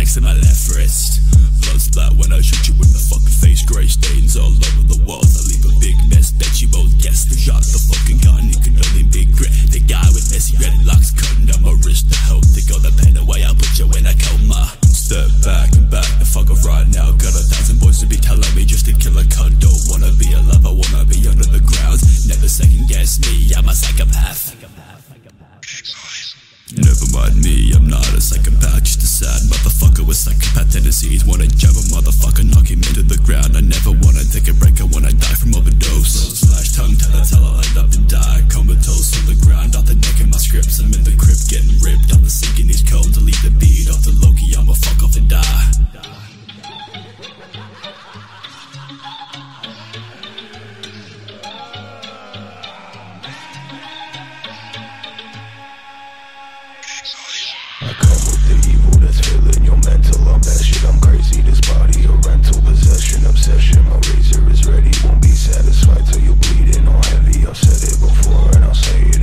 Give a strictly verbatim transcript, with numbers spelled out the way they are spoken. next to my left wrist. Blood splat when I shoot you in the fucking face. Grey stains all over the walls. I leave a big mess that you won't guess. The shot, the fucking gun, you can only regret. The guy with messy red locks cutting down my wrist. The hell, they got the pen away, I'll put you in a coma. Step back and back the fuck off right now. Got a thousand boys to be telling me just to kill a cunt. Don't wanna be alive, I wanna be under the ground. Never second guess me, I'm a psychopath. Never mind me, I'm not a psychopath, just a sad motherfucker with psychopath tendencies. Wanna jab a motherfucker, knock him into the ground. I never wanna take a break, I wanna die from overdose. Slow slash tongue, tell the tell I end up and die. Comatose on the ground, off the neck in my scripts. I'm in the crib, getting ripped, on the sink in these cones. I leave the beat off the Loki, I'ma fuck off and die. Razor is ready, won't be satisfied till you bleed in all heavy. I've said it before and I'll say it